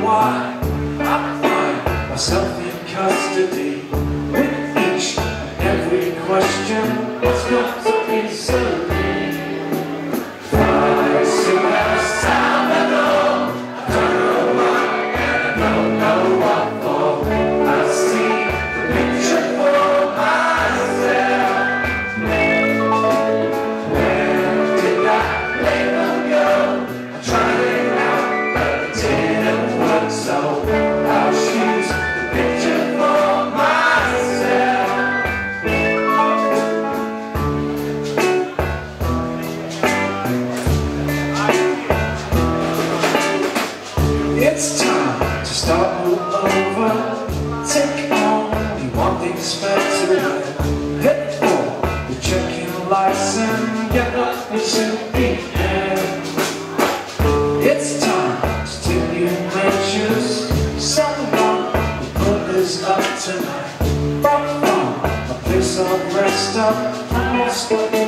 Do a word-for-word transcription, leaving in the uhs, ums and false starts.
wondering why I find myself in custody with each and every question. It's not so easily. Fly, sing out a sound I know. I don't know why, and I don't know what for. I see the picture for myself. Where did I let them go? I tried it out, but it didn't work, so I'll choose the picture for myself. It's time to start all over. Take on the one thing special. Hit for the checking license. Get up and shoot. It's time to take new measures. Someone will put this up tonight. From a place of rest up, I must go.